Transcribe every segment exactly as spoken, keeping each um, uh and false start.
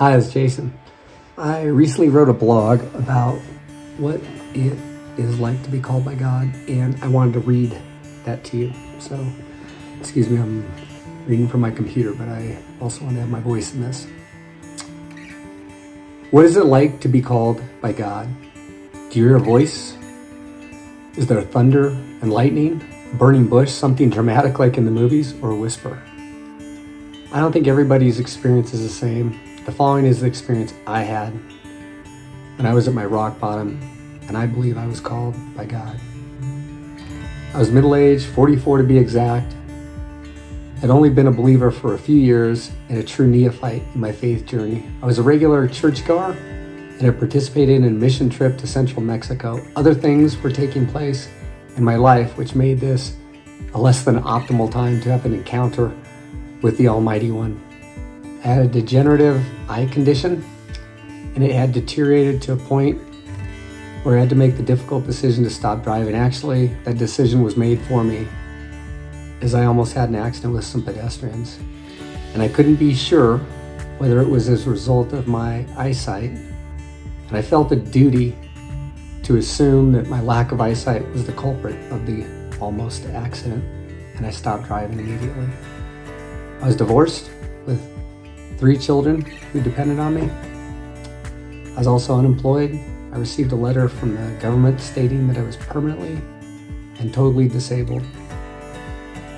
Hi, it's Jason. I recently wrote a blog about what it is like to be called by God, and I wanted to read that to you. So, excuse me, I'm reading from my computer, but I also want to have my voice in this. What is it like to be called by God? Do you hear a voice? Is there thunder and lightning, a burning bush, something dramatic like in the movies, or a whisper? I don't think everybody's experience is the same. The following is the experience I had when I was at my rock bottom, and I believe I was called by God. I was middle-aged, forty-four to be exact. I'd only been a believer for a few years and a true neophyte in my faith journey. I was a regular churchgoer and had participated in a mission trip to central Mexico. Other things were taking place in my life, which made this a less than optimal time to have an encounter with the Almighty One. I had a degenerative eye condition, and it had deteriorated to a point where I had to make the difficult decision to stop driving. Actually, that decision was made for me, as I almost had an accident with some pedestrians. And I couldn't be sure whether it was as a result of my eyesight, and I felt a duty to assume that my lack of eyesight was the culprit of the almost accident, and I stopped driving immediately. I was divorced with three children who depended on me. I was also unemployed. I received a letter from the government stating that I was permanently and totally disabled.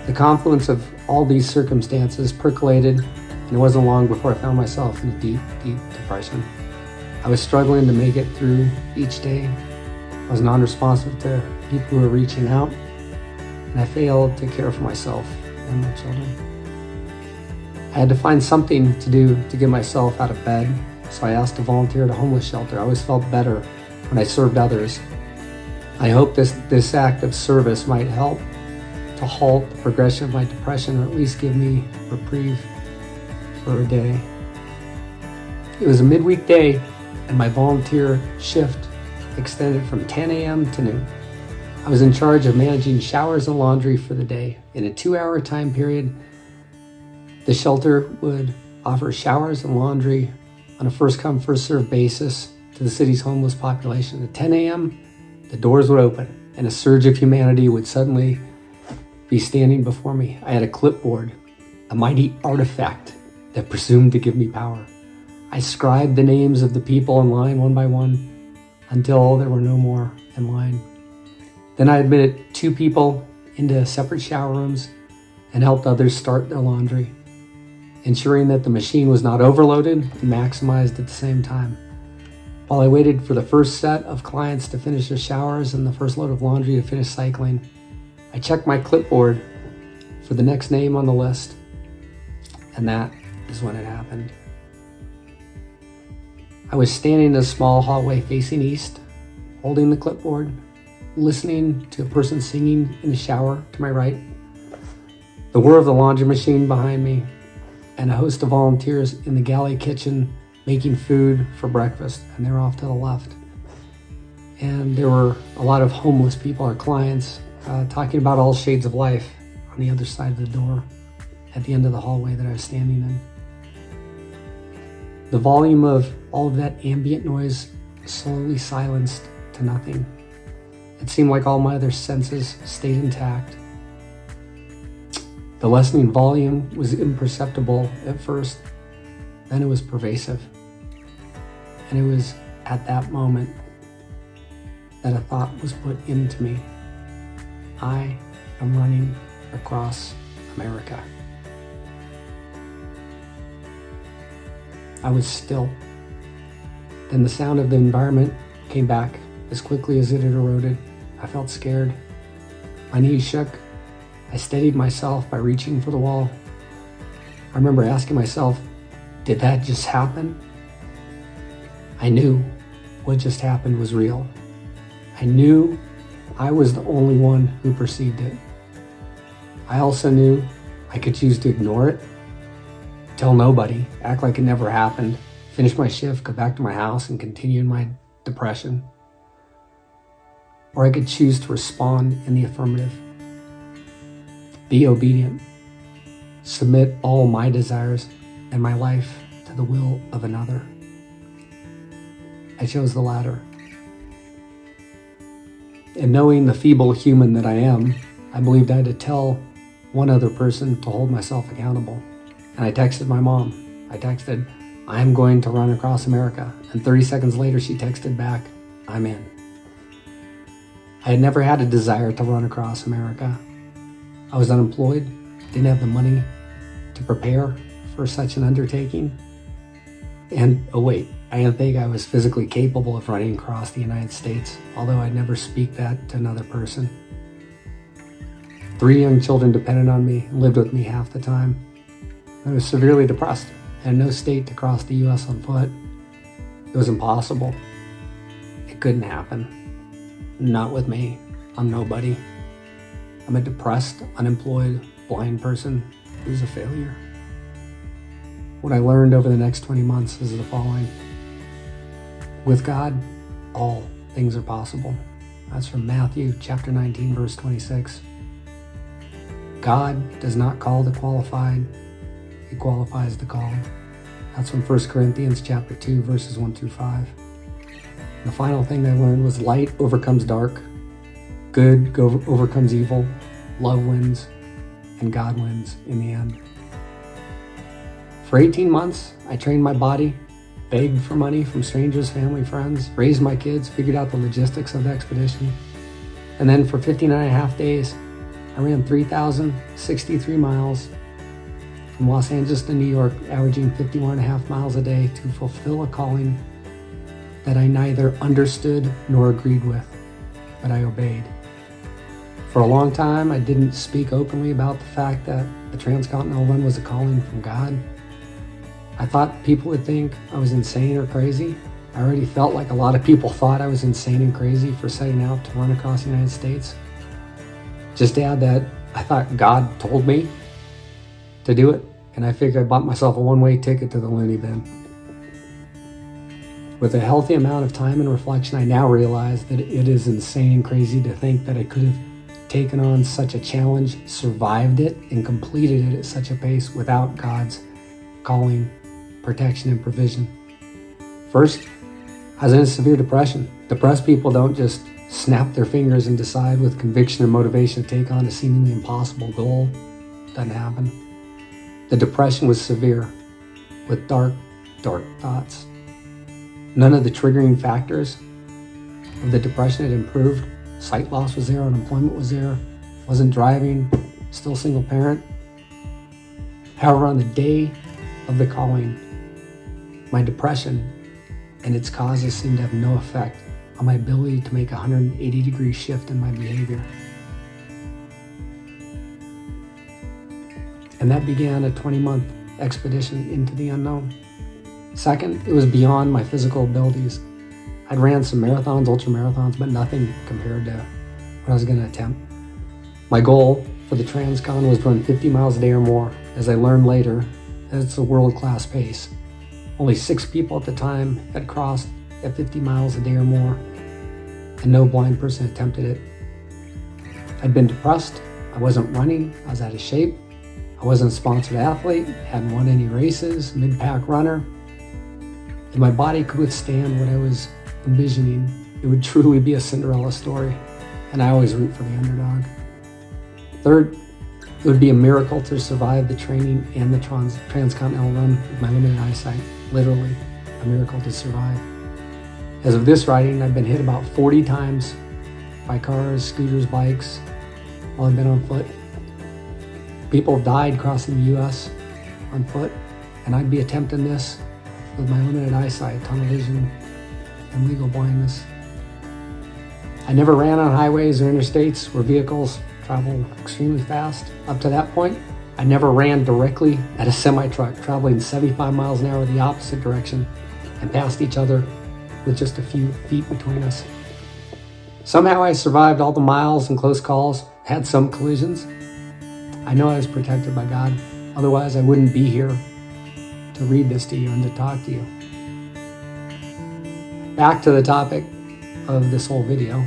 The confluence of all these circumstances percolated, and it wasn't long before I found myself in deep, deep depression. I was struggling to make it through each day. I was non-responsive to people who were reaching out, and I failed to care for myself and my children. I had to find something to do to get myself out of bed, so I asked to volunteer at a homeless shelter. I always felt better when I served others. I hoped this, this act of service might help to halt the progression of my depression, or at least give me reprieve for a day. It was a midweek day, and my volunteer shift extended from ten A M to noon. I was in charge of managing showers and laundry for the day. In a two-hour time period, the shelter would offer showers and laundry on a first-come, first-served basis to the city's homeless population. At ten A M, the doors would open, and a surge of humanity would suddenly be standing before me. I had a clipboard, a mighty artifact that presumed to give me power. I scribed the names of the people in line one by one until there were no more in line. Then I admitted two people into separate shower rooms and helped others start their laundry, ensuring that the machine was not overloaded and maximized at the same time. While I waited for the first set of clients to finish their showers and the first load of laundry to finish cycling, I checked my clipboard for the next name on the list, and that is when it happened. I was standing in a small hallway facing east, holding the clipboard, listening to a person singing in the shower to my right, the whir of the laundry machine behind me, and a host of volunteers in the galley kitchen making food for breakfast, and they're off to the left. And there were a lot of homeless people, our clients, uh, talking about all shades of life on the other side of the door at the end of the hallway that I was standing in. The volume of all of that ambient noise slowly silenced to nothing. It seemed like all my other senses stayed intact. The lessening volume was imperceptible at first, then it was pervasive. And it was at that moment that a thought was put into me. I am running across America. I was still. Then the sound of the environment came back as quickly as it had eroded. I felt scared. My knees shook. I steadied myself by reaching for the wall. I remember asking myself, did that just happen? I knew what just happened was real. I knew I was the only one who perceived it. I also knew I could choose to ignore it, tell nobody, act like it never happened, finish my shift, go back to my house, and continue in my depression. Or I could choose to respond in the affirmative. Be obedient, submit all my desires and my life to to the will of another. I chose the latter. And knowing the feeble human that I am, I believed I had to tell one other person to hold myself accountable. And I texted my mom. I texted, "I'm going to run across America." And thirty seconds later, she texted back, "I'm in." I had never had a desire to run across America. I was unemployed, didn't have the money to prepare for such an undertaking. And, oh wait, I didn't think I was physically capable of running across the United States, although I'd never speak that to another person. Three young children depended on me and lived with me half the time. I was severely depressed. I had no state to cross the U S on foot. It was impossible. It couldn't happen. Not with me. I'm nobody. I'm a depressed, unemployed, blind person who's a failure. What I learned over the next twenty months is the following. With God, all things are possible. That's from Matthew chapter nineteen, verse twenty-six. God does not call the qualified, He qualifies the called. That's from First Corinthians chapter two, verses one through five. And the final thing I learned was light overcomes dark, good overcomes evil, love wins, and God wins in the end. For eighteen months, I trained my body, begged for money from strangers, family, friends, raised my kids, figured out the logistics of the expedition. And then for fifteen and a half days, I ran three thousand sixty-three miles from Los Angeles to New York, averaging fifty-one and a half miles a day to fulfill a calling that I neither understood nor agreed with, but I obeyed. For a long time, I didn't speak openly about the fact that the transcontinental run was a calling from God. I thought people would think I was insane or crazy. I already felt like a lot of people thought I was insane and crazy for setting out to run across the United States. Just to add that, I thought God told me to do it, and I figured I bought myself a one-way ticket to the loony bin. With a healthy amount of time and reflection, I now realize that it is insane and crazy to think that I could have taken on such a challenge, survived it, and completed it at such a pace without God's calling, protection, and provision. First, I was in a severe depression. Depressed people don't just snap their fingers and decide with conviction and motivation to take on a seemingly impossible goal. Doesn't happen. The depression was severe, with dark, dark thoughts. None of the triggering factors of the depression had improved. Sight loss was there, unemployment was there, wasn't driving, still single parent. However, on the day of the calling, my depression and its causes seemed to have no effect on my ability to make a one hundred eighty degree shift in my behavior. And that began a twenty month expedition into the unknown. Second, it was beyond my physical abilities. I'd ran some marathons, ultramarathons, but nothing compared to what I was going to attempt. My goal for the Transcon was to run fifty miles a day or more. As I learned later, it's a world-class pace. Only six people at the time had crossed at fifty miles a day or more, and no blind person attempted it. I'd been depressed. I wasn't running. I was out of shape. I wasn't a sponsored athlete, hadn't won any races, mid-pack runner. If my body could withstand what I was envisioning, it would truly be a Cinderella story, and I always root for the underdog. Third, it would be a miracle to survive the training and the trans transcontinental run with my limited eyesight. Literally, a miracle to survive. As of this writing, I've been hit about forty times by cars, scooters, bikes, while I've been on foot. People died crossing the U S on foot, and I'd be attempting this with my limited eyesight, tunnel vision, and legal blindness. I never ran on highways or interstates where vehicles travel extremely fast. Up to that point, I never ran directly at a semi-truck traveling seventy-five miles an hour the opposite direction and past each other with just a few feet between us. Somehow I survived all the miles and close calls, had some collisions. I know I was protected by God, otherwise I wouldn't be here to read this to you and to talk to you. Back to the topic of this whole video.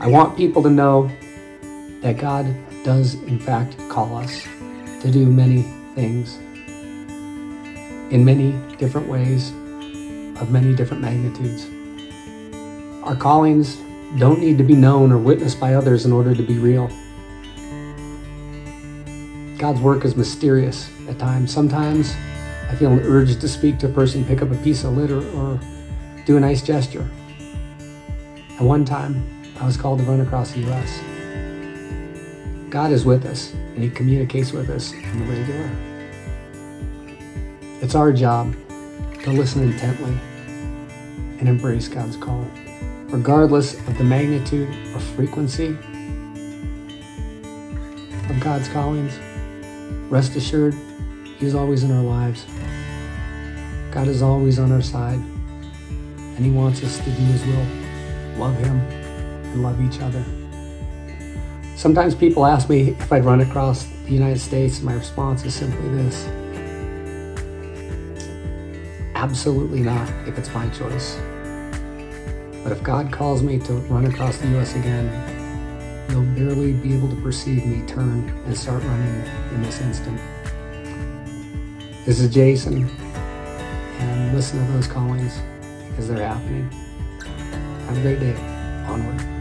I want people to know that God does in fact call us to do many things. in many different ways, of many different magnitudes. Our callings don't need to be known or witnessed by others in order to be real. God's work is mysterious at times. Sometimes I feel an urge to speak to a person, pick up a piece of litter, or do a nice gesture. At one time, I was called to run across the U S God is with us, and He communicates with us in the regular. It's our job to listen intently and embrace God's call, regardless of the magnitude or frequency of God's callings. Rest assured, He's always in our lives. God is always on our side, and He wants us to do His will. Love Him and love each other. Sometimes people ask me if I'd run across the United States, and my response is simply this: absolutely not, if it's my choice. But if God calls me to run across the U S again, you'll barely be able to perceive me turn and start running in this instant. This is Jason, and listen to those callings, because they're happening. Have a great day. Onward.